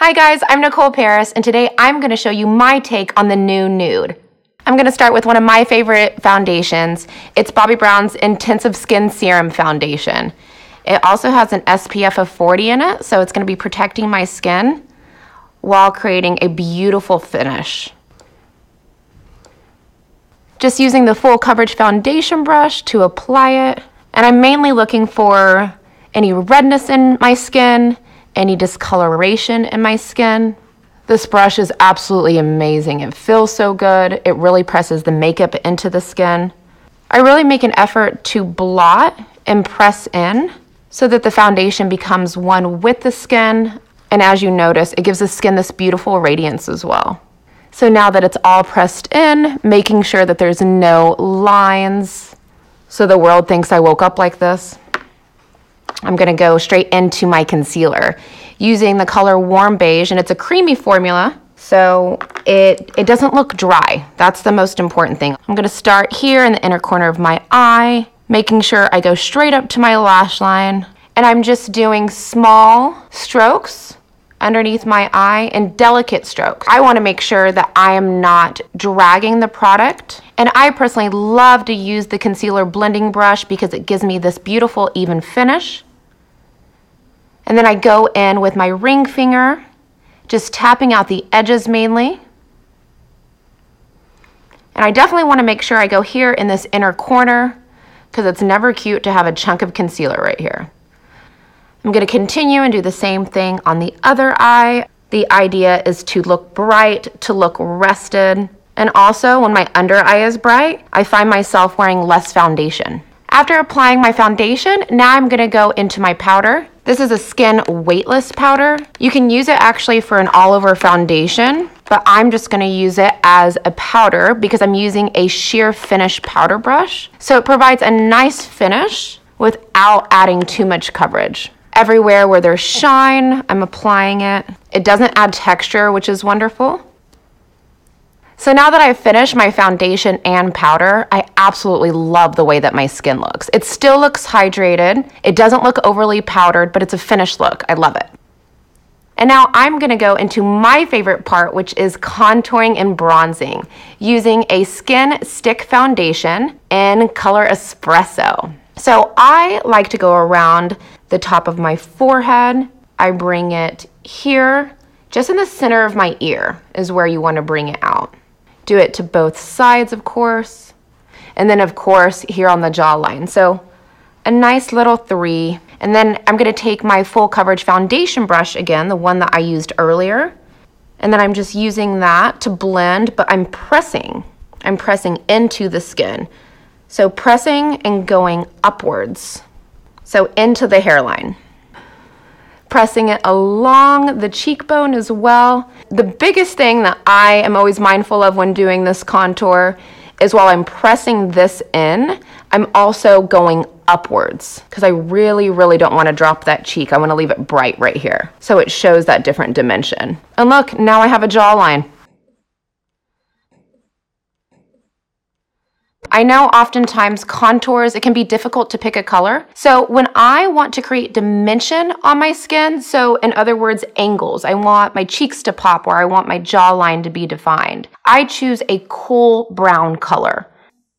Hi guys, I'm Nicole Paris, and today I'm going to show you my take on the new nude. I'm going to start with one of my favorite foundations. It's Bobbi Brown's Intensive Skin Serum Foundation. It also has an SPF of 40 in it, so it's going to be protecting my skin while creating a beautiful finish. Just using the Full Coverage Foundation brush to apply it, and I'm mainly looking for any redness in my skin, any discoloration in my skin. This brush is absolutely amazing. It feels so good. It really presses the makeup into the skin. I really make an effort to blot and press in so that the foundation becomes one with the skin. And as you notice, it gives the skin this beautiful radiance as well. So now that it's all pressed in, making sure that there's no lines so the world thinks I woke up like this, I'm gonna go straight into my concealer using the color Warm Beige, and it's a creamy formula, so it doesn't look dry. That's the most important thing. I'm gonna start here in the inner corner of my eye, making sure I go straight up to my lash line, and I'm just doing small strokes underneath my eye and delicate strokes. I wanna make sure that I am not dragging the product. And I personally love to use the Concealer Blending Brush because it gives me this beautiful even finish. And then I go in with my ring finger, just tapping out the edges mainly. And I definitely wanna make sure I go here in this inner corner because it's never cute to have a chunk of concealer right here. I'm gonna continue and do the same thing on the other eye. The idea is to look bright, to look rested. And also when my under eye is bright, I find myself wearing less foundation. After applying my foundation, now I'm gonna go into my powder. This is a Skin Weightless Powder. You can use it actually for an all over foundation, but I'm just gonna use it as a powder because I'm using a sheer finish powder brush. So it provides a nice finish without adding too much coverage. Everywhere where there's shine, I'm applying it. It doesn't add texture, which is wonderful. So now that I've finished my foundation and powder, I absolutely love the way that my skin looks. It still looks hydrated. It doesn't look overly powdered, but it's a finished look. I love it. And now I'm gonna go into my favorite part, which is contouring and bronzing using a Skin Stick foundation in color Espresso. So I like to go around the top of my forehead. I bring it here, just in the center of my ear is where you want to bring it out. Do it to both sides, of course. And then of course, here on the jawline. So a nice little three. And then I'm gonna take my Full Coverage foundation brush again, the one that I used earlier. And then I'm just using that to blend, but I'm pressing into the skin. So pressing and going upwards. So into the hairline. Pressing it along the cheekbone as well. The biggest thing that I am always mindful of when doing this contour is while I'm pressing this in, I'm also going upwards because I really, really don't want to drop that cheek. I want to leave it bright right here. So it shows that different dimension. And look, now I have a jawline. I know oftentimes contours, it can be difficult to pick a color. So when I want to create dimension on my skin, so in other words, angles, I want my cheeks to pop or I want my jawline to be defined, I choose a cool brown color.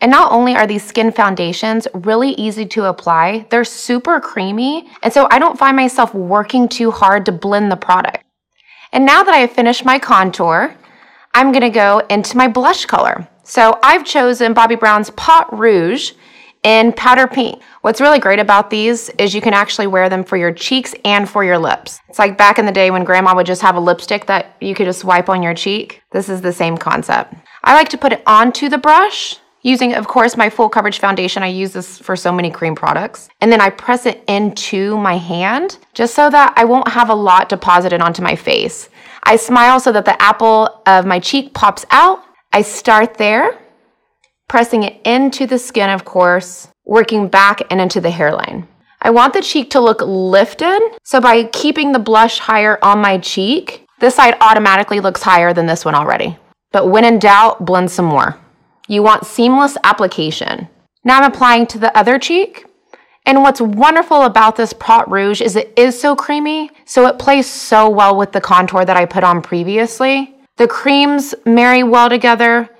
And not only are these skin foundations really easy to apply, they're super creamy. And so I don't find myself working too hard to blend the product. And now that I have finished my contour, I'm gonna go into my blush color. So I've chosen Bobbi Brown's Pot Rouge in Powder Pink. What's really great about these is you can actually wear them for your cheeks and for your lips. It's like back in the day when grandma would just have a lipstick that you could just wipe on your cheek. This is the same concept. I like to put it onto the brush using, of course, my Full Coverage foundation. I use this for so many cream products. And then I press it into my hand just so that I won't have a lot deposited onto my face. I smile so that the apple of my cheek pops out. I start there, pressing it into the skin, of course, working back and into the hairline. I want the cheek to look lifted, so by keeping the blush higher on my cheek, this side automatically looks higher than this one already. But when in doubt, blend some more. You want seamless application. Now I'm applying to the other cheek, And what's wonderful about this Pot Rouge is it is so creamy, so it plays so well with the contour that I put on previously. The creams marry well together.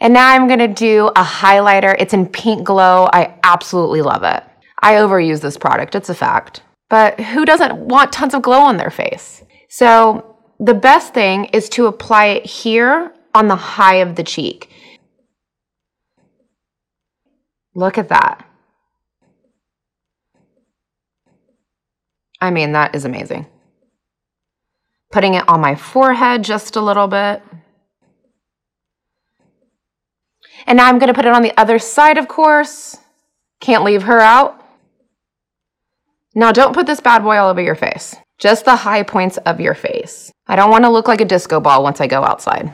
And now I'm gonna do a highlighter. It's in Pink Glow. I absolutely love it. I overuse this product, it's a fact. But who doesn't want tons of glow on their face? So the best thing is to apply it here on the high of the cheek. Look at that. I mean, that is amazing. Putting it on my forehead just a little bit. And now I'm gonna put it on the other side, of course. Can't leave her out. Now don't put this bad boy all over your face. Just the high points of your face. I don't wanna look like a disco ball once I go outside.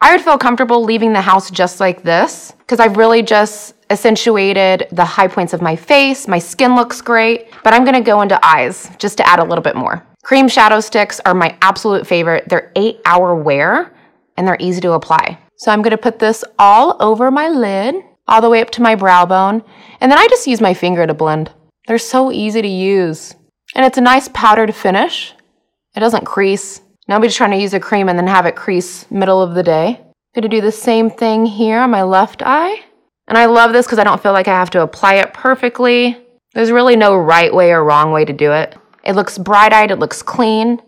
I would feel comfortable leaving the house just like this because I've really just accentuated the high points of my face. My skin looks great, but I'm gonna go into eyes just to add a little bit more. Cream shadow sticks are my absolute favorite. They're 8-hour wear and they're easy to apply. So I'm gonna put this all over my lid, all the way up to my brow bone, and then I just use my finger to blend. They're so easy to use. And it's a nice powder to finish. It doesn't crease. Nobody's trying to use a cream and then have it crease middle of the day. I'm gonna do the same thing here on my left eye. And I love this because I don't feel like I have to apply it perfectly. There's really no right way or wrong way to do it. It looks bright-eyed, it looks clean.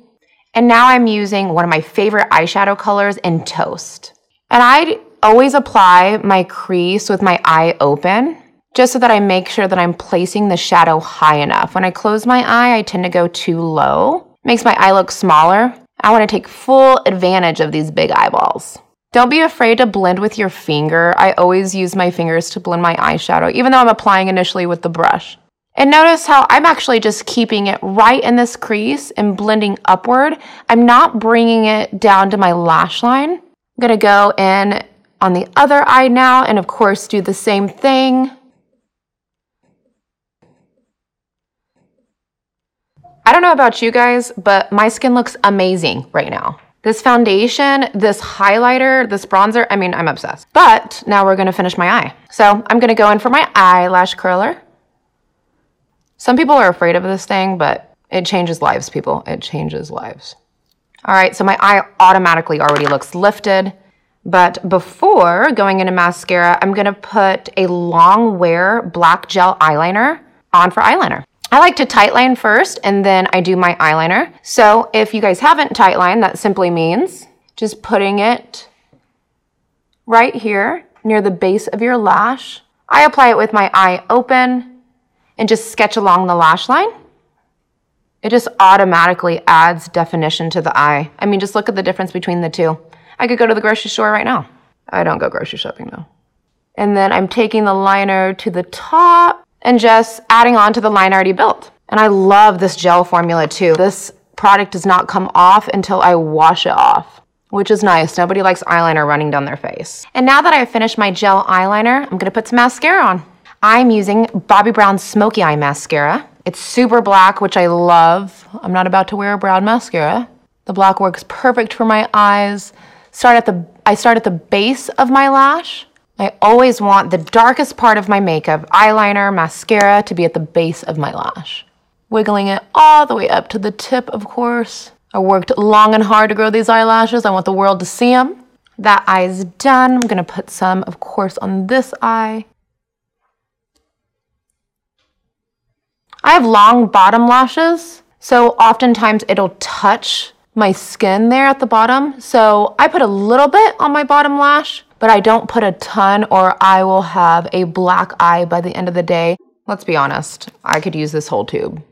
And now I'm using one of my favorite eyeshadow colors in Toast. And I always apply my crease with my eye open just so that I make sure that I'm placing the shadow high enough. When I close my eye, I tend to go too low. It makes my eye look smaller. I want to take full advantage of these big eyeballs. Don't be afraid to blend with your finger. I always use my fingers to blend my eyeshadow, even though I'm applying initially with the brush. And notice how I'm actually just keeping it right in this crease and blending upward. I'm not bringing it down to my lash line. I'm gonna go in on the other eye now and of course do the same thing. I don't know about you guys, but my skin looks amazing right now. This foundation, this highlighter, this bronzer, I mean, I'm obsessed. But now we're gonna finish my eye. So I'm gonna go in for my eyelash curler. Some people are afraid of this thing, but it changes lives, people. It changes lives. All right, so my eye automatically already looks lifted, but before going into mascara, I'm gonna put a long-wear black gel eyeliner on for eyeliner. I like to tightline first, and then I do my eyeliner. So if you guys haven't tightlined, that simply means just putting it right here near the base of your lash. I apply it with my eye open and just sketch along the lash line. It just automatically adds definition to the eye. I mean, just look at the difference between the two. I could go to the grocery store right now. I don't go grocery shopping though. And then I'm taking the liner to the top and just adding on to the line I already built. And I love this gel formula too. This product does not come off until I wash it off, which is nice. Nobody likes eyeliner running down their face. And now that I've finished my gel eyeliner, I'm gonna put some mascara on. I'm using Bobbi Brown's Smoky Eye Mascara. It's super black, which I love. I'm not about to wear a brown mascara. The black works perfect for my eyes. I start at the base of my lash. I always want the darkest part of my makeup, eyeliner, mascara, to be at the base of my lash. Wiggling it all the way up to the tip, of course. I worked long and hard to grow these eyelashes. I want the world to see them. That eye's done. I'm gonna put some, of course, on this eye. I have long bottom lashes, so oftentimes it'll touch my skin there at the bottom. So I put a little bit on my bottom lash, but I don't put a ton or I will have a black eye by the end of the day. Let's be honest, I could use this whole tube.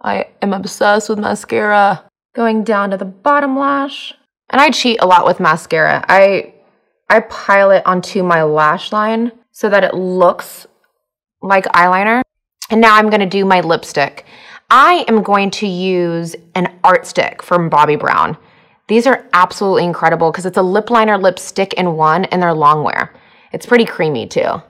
I am obsessed with mascara. Going down to the bottom lash. And I cheat a lot with mascara. I pile it onto my lash line so that it looks like eyeliner. And now I'm gonna do my lipstick. I am going to use an Art Stick from Bobbi Brown. These are absolutely incredible because it's a lip liner lipstick in one and they're long wear. It's pretty creamy too.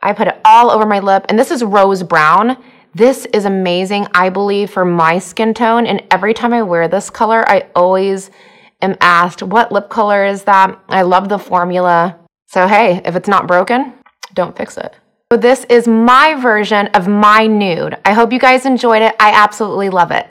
I put it all over my lip and this is Rose Brown. This is amazing, I believe, for my skin tone, and every time I wear this color, I always am asked, what lip color is that? I love the formula. So hey, if it's not broken, don't fix it. So this is my version of my nude. I hope you guys enjoyed it. I absolutely love it.